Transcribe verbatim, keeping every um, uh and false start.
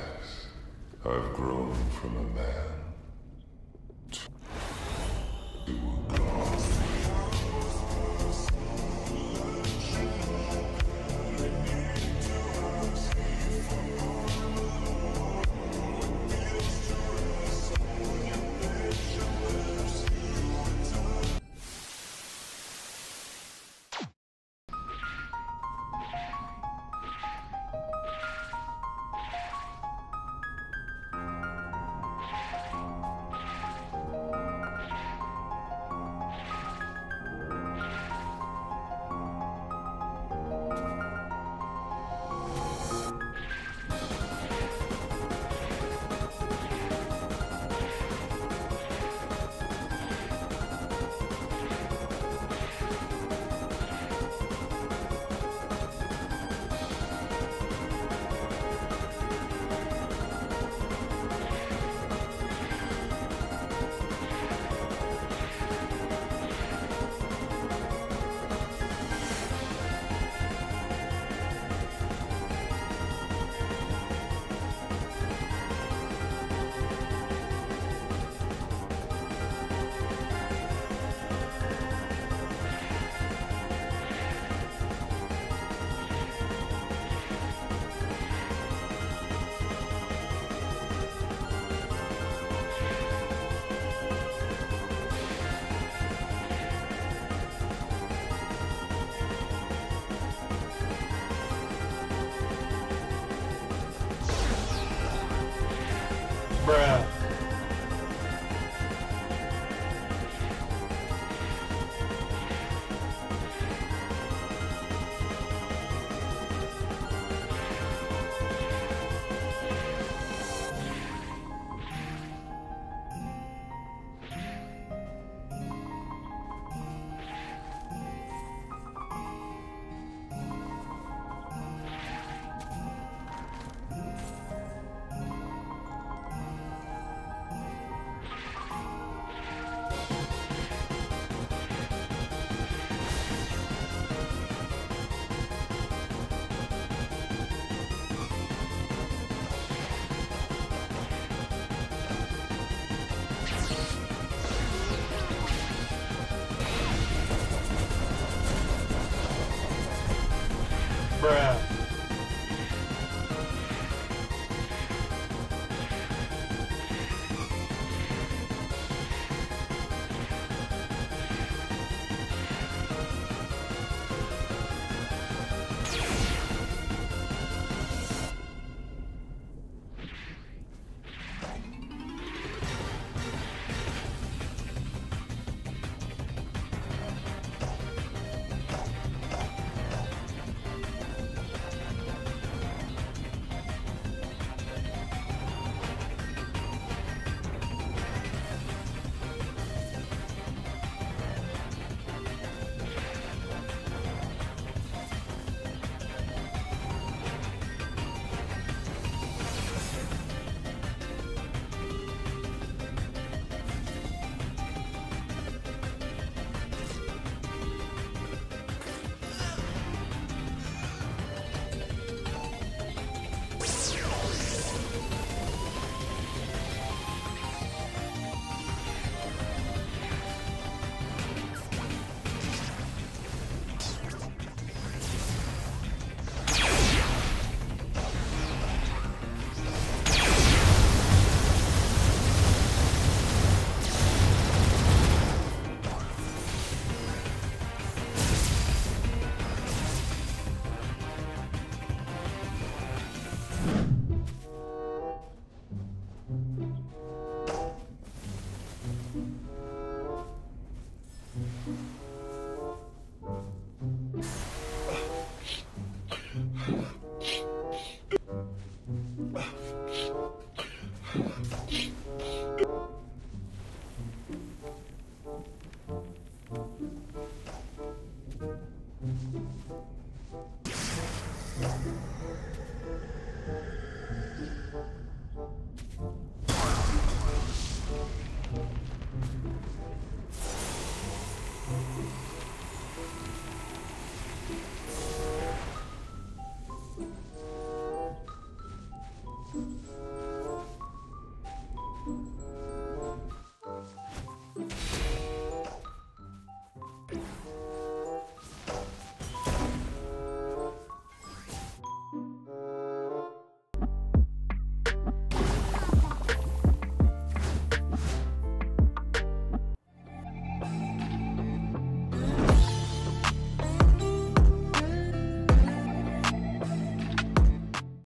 years, I've grown from a man to a god. Bruh. Bruh.